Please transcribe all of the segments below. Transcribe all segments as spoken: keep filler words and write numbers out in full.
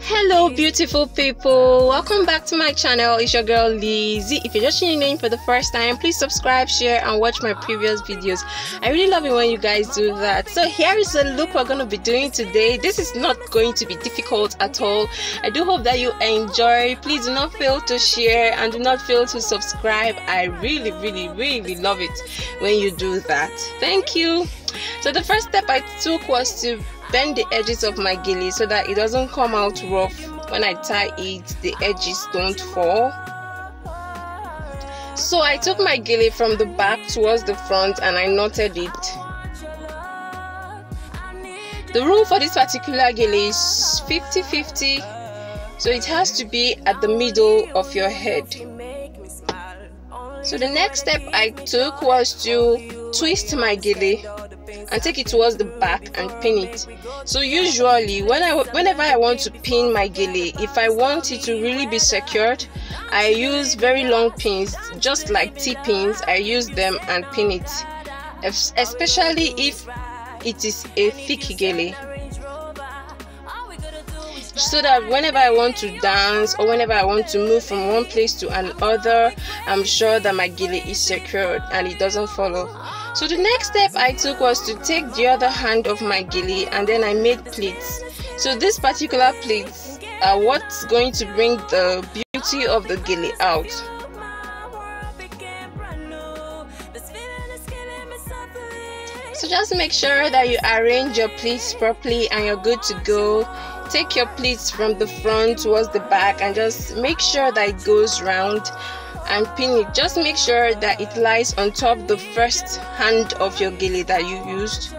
Hello beautiful people, welcome back to my channel. It's your girl Lizzy. If you're just tuning in for the first time, please subscribe, share and watch my previous videos. I really love it when you guys do that. So here is a look we're going to be doing today. This is not going to be difficult at all. I do hope that you enjoy. Please do not fail to share and do not fail to subscribe. I really really really love it when you do that. Thank you. So the first step I took was to bend the edges of my gele so that it doesn't come out rough when I tie it, the edges don't fall. So I took my gele from the back towards the front and I knotted it. The rule for this particular gele is fifty fifty, so it has to be at the middle of your head. So the next step I took was to twist my gele and take it towards the back and pin it. So usually when I, whenever I want to pin my gele, if I want it to really be secured, I use very long pins, just like T-pins. I use them and pin it, especially if it is a thick gele, so that whenever I want to dance or whenever I want to move from one place to another, I'm sure that my gele is secured and it doesn't fall off. So the next step I took was to take the other hand of my gele and then I made pleats. So these particular pleats are what's going to bring the beauty of the gele out. So just make sure that you arrange your pleats properly and you're good to go. Take your pleats from the front towards the back and just make sure that it goes round and pin it. Just make sure that it lies on top the first hand of your gele that you used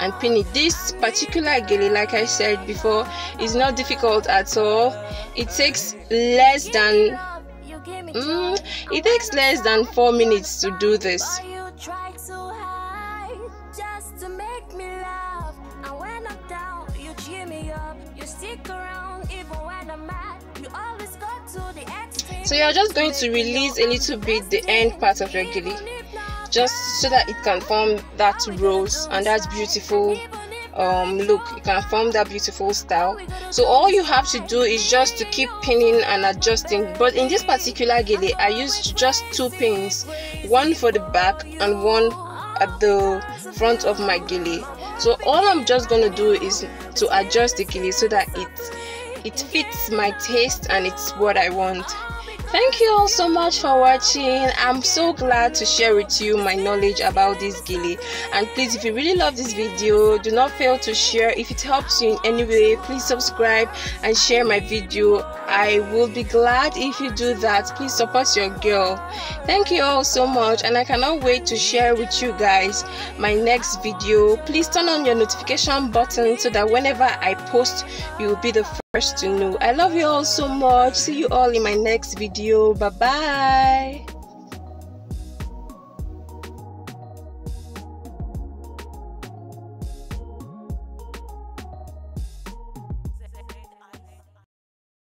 and pin it. This particular gele, like I said before, is not difficult at all. It takes less than mm, it takes less than four minutes to do this. So you're just going to release a little bit the end part of your gele, just so that it can form that rose and that beautiful um, look. You can form that beautiful style. So all you have to do is just to keep pinning and adjusting. But in this particular gele, I used just two pins, one for the back and one at the front of my gele. So all I'm just going to do is to adjust the gele so that it, it fits my taste and it's what I want. Thank you all so much for watching. I'm so glad to share with you my knowledge about this gele. And please, if you really love this video, do not fail to share. If it helps you in any way, please subscribe and share my video. I will be glad if you do that. Please support your girl. Thank you all so much, and I cannot wait to share with you guys my next video. Please turn on your notification button so that whenever I post, you will be the first to know. I love you all so much. See you all in my next video. Bye bye.